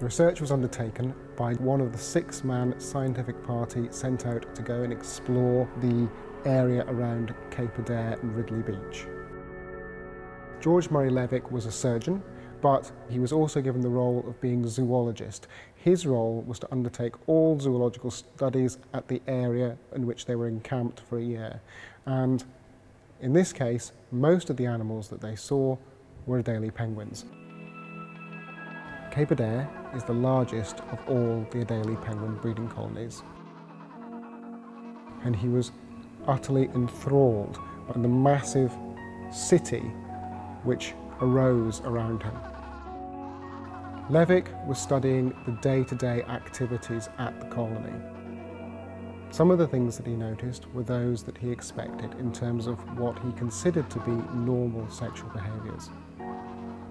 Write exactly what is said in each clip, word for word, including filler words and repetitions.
The research was undertaken by one of the six-man scientific party sent out to go and explore the area around Cape Adare and Ridley Beach. George Murray Levick was a surgeon, but he was also given the role of being a zoologist. His role was to undertake all zoological studies at the area in which they were encamped for a year. And in this case, most of the animals that they saw were Adélie penguins. Cape Adare is the largest of all the Adélie penguin breeding colonies. And he was utterly enthralled by the massive city which arose around him. Levick was studying the day-to-day activities at the colony. Some of the things that he noticed were those that he expected in terms of what he considered to be normal sexual behaviours.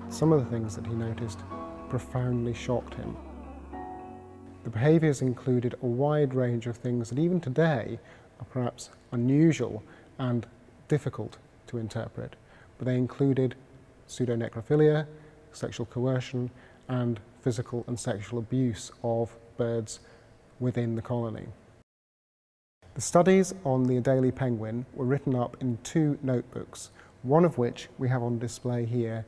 Some of the things that he noticed profoundly shocked him. The behaviours included a wide range of things that even today are perhaps unusual and difficult to interpret, but they included pseudonecrophilia, sexual coercion, and physical and sexual abuse of birds within the colony. The studies on the Adélie penguin were written up in two notebooks, one of which we have on display here.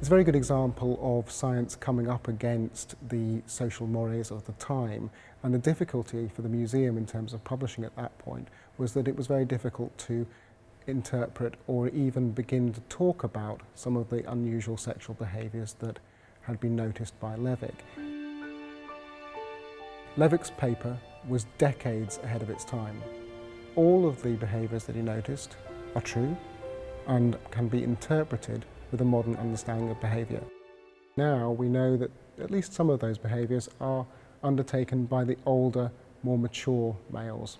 It's a very good example of science coming up against the social mores of the time, and the difficulty for the museum in terms of publishing at that point was that it was very difficult to interpret or even begin to talk about some of the unusual sexual behaviours that had been noticed by Levick. Levick's paper was decades ahead of its time. All of the behaviours that he noticed are true and can be interpreted with a modern understanding of behaviour. Now we know that at least some of those behaviours are undertaken by the older, more mature males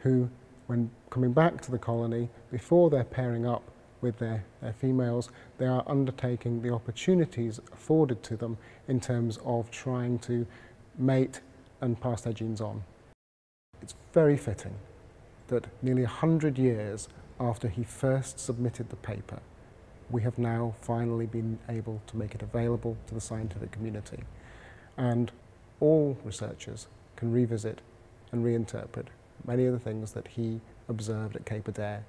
who, when coming back to the colony, before they're pairing up with their, their females, they are undertaking the opportunities afforded to them in terms of trying to mate and pass their genes on. It's very fitting that nearly one hundred years after he first submitted the paper, we have now finally been able to make it available to the scientific community. And all researchers can revisit and reinterpret many of the things that he observed at Cape Adare.